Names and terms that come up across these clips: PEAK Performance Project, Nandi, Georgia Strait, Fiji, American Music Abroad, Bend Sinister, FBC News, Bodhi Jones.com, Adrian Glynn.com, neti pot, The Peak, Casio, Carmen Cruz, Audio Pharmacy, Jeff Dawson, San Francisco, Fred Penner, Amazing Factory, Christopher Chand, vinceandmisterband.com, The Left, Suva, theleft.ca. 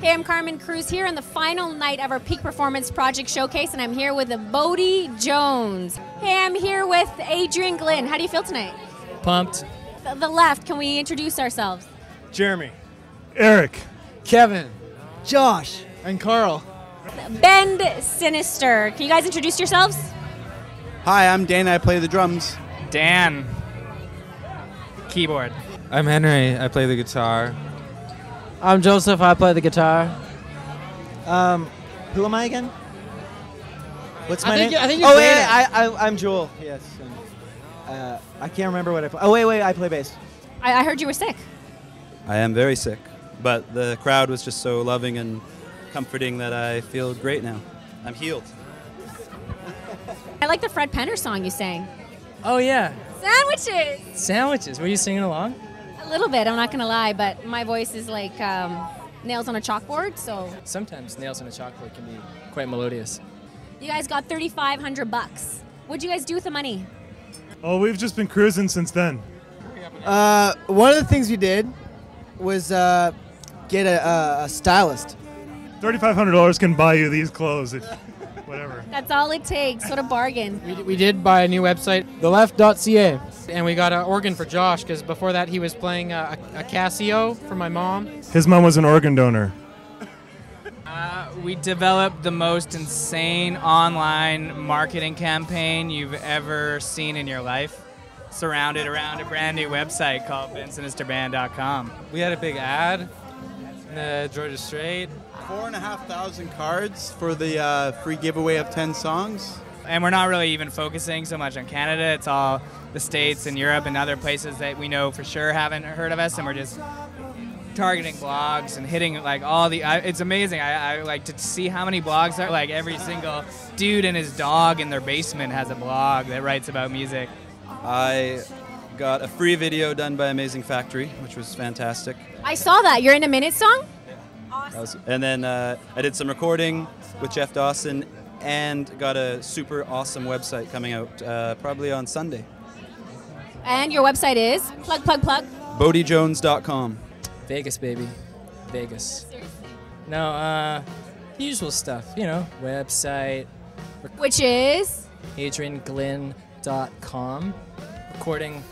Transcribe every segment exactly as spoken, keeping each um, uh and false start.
Hey, I'm Carmen Cruz here on the final night of our Peak Performance Project Showcase, and I'm here with Bodhi Jones. Hey, I'm here with Adrian Glynn. How do you feel tonight? Pumped. The, the Left, can we introduce ourselves? Jeremy, Eric, Kevin, Josh, and Carl. Bend Sinister. Can you guys introduce yourselves? Hi, I'm Dan. I play the drums. Dan. Keyboard. I'm Henry. I play the guitar. I'm Joseph, I play the guitar. Um, who am I again? What's my I think name? You, I think oh, wait, I, I, I'm Joel, yes. And, uh, I can't remember what I play. Oh, wait, wait, I play bass. I, I heard you were sick. I am very sick, but the crowd was just so loving and comforting that I feel great now. I'm healed. I like the Fred Penner song you sang. Oh, yeah. Sandwiches! Sandwiches. Were you singing along? A little bit, I'm not gonna lie, but my voice is like um, nails on a chalkboard, so. Sometimes nails on a chalkboard can be quite melodious. You guys got thirty-five hundred bucks. What'd you guys do with the money? Oh, we've just been cruising since then. Uh, one of the things we did was uh, get a, a stylist. thirty-five hundred dollars can buy you these clothes, if, whatever. That's all it takes, what a bargain. We, we did buy a new website, the left dot c a. And we got an organ for Josh, because before that he was playing a, a Casio for my mom. His mom was an organ donor. Uh, we developed the most insane online marketing campaign you've ever seen in your life, surrounded around a brand new website called vince and mister band dot com. We had a big ad in the Georgia Strait. Four and a half thousand cards for the uh, free giveaway of ten songs. And we're not really even focusing so much on Canada. It's all the States and Europe and other places that we know for sure haven't heard of us, and we're just targeting blogs and hitting like all the, I, it's amazing. I, I like to see how many blogs are, like every single dude and his dog in their basement has a blog that writes about music. I got a free video done by Amazing Factory, which was fantastic. I saw that. You're in a minute song? Yeah. Awesome. Was, and then uh, I did some recording with Jeff Dawson, and got a super awesome website coming out uh, probably on Sunday. And your website is? Plug, plug, plug. Bodhi Jones dot com. Vegas, baby. Vegas. Seriously? No, uh, usual stuff, you know, website. Which is? Adrian Glynn dot com. Recording,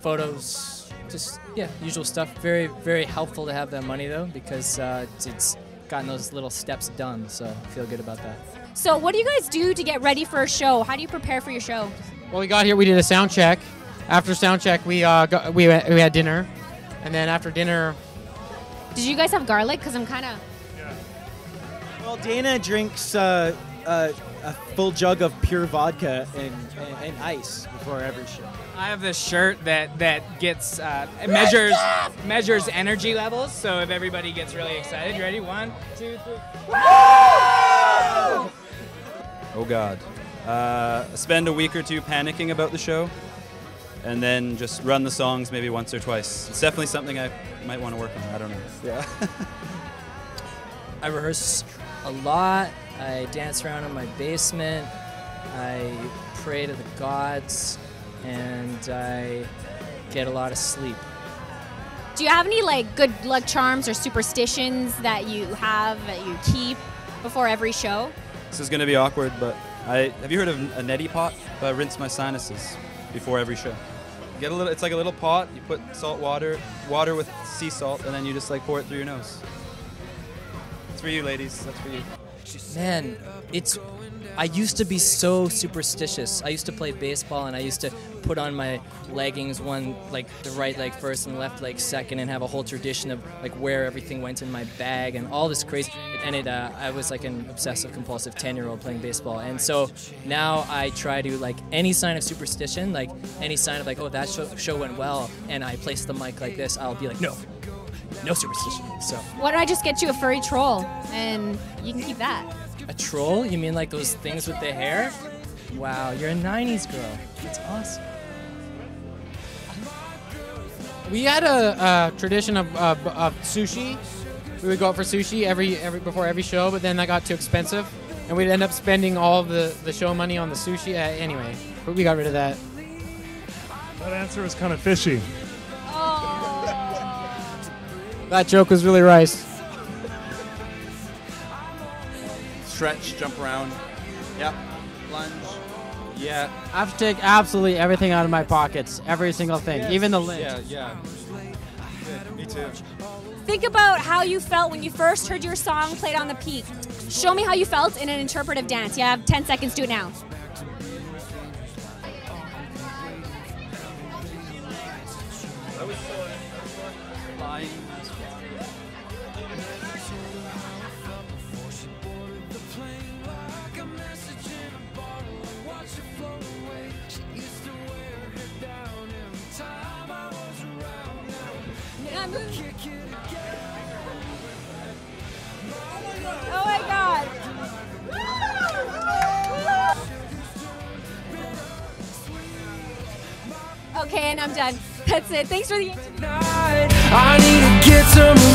photos, just, yeah, usual stuff. Very, very helpful to have that money, though, because uh, it's gotten those little steps done, so I feel good about that. So what do you guys do to get ready for a show? How do you prepare for your show? Well, we got here, we did a sound check. After sound check, we uh, got, we, we had dinner. And then after dinner... Did you guys have garlic? Because I'm kind of... Yeah. Well, Dana drinks uh, uh, a full jug of pure vodka and, and, and ice before every show. I have this shirt that, that gets uh, measures measures energy levels, so if everybody gets really excited, you ready? One, two, three... Woo! Oh God. Uh, spend a week or two panicking about the show and then just run the songs maybe once or twice. It's definitely something I might want to work on, I don't know. Yeah. I rehearse a lot. I dance around in my basement. I pray to the gods and I get a lot of sleep. Do you have any like good luck charms or superstitions that you have that you keep before every show? This is going to be awkward, but I have you heard of a neti pot? I rinse my sinuses before every show. Get a little. It's like a little pot. You put salt water, water with sea salt, and then you just like pour it through your nose. It's for you, ladies. That's for you. Man, it's. I used to be so superstitious. I used to play baseball, and I used to put on my leggings one like the right leg first and left leg second, and have a whole tradition of like where everything went in my bag and all this crazy. And it, uh, I was like an obsessive compulsive ten-year-old playing baseball, and so now I try to like any sign of superstition, like any sign of like oh that show, show went well, and I place the mic like this. I'll be like no. No superstition, so. Why don't I just get you a furry troll, and you can keep that. A troll? You mean like those things with the hair? Wow, you're a nineties girl. That's awesome. We had a, a tradition of, of, of sushi. We would go out for sushi every, every before every show, but then that got too expensive, and we'd end up spending all the, the show money on the sushi. Uh, anyway, but we got rid of that. That answer was kind of fishy. That joke was really rice. stretch, jump around. Yep. Lunge. Yeah. I have to take absolutely everything out of my pockets. Every single thing, yes. Even the lint. Yeah, yeah. Yeah, me too. Think about how you felt when you first heard your song played on The Peak. Show me how you felt in an interpretive dance. You have ten seconds, do it now. Okay, and I'm done. That's it. Thanks for the interview. I need to get some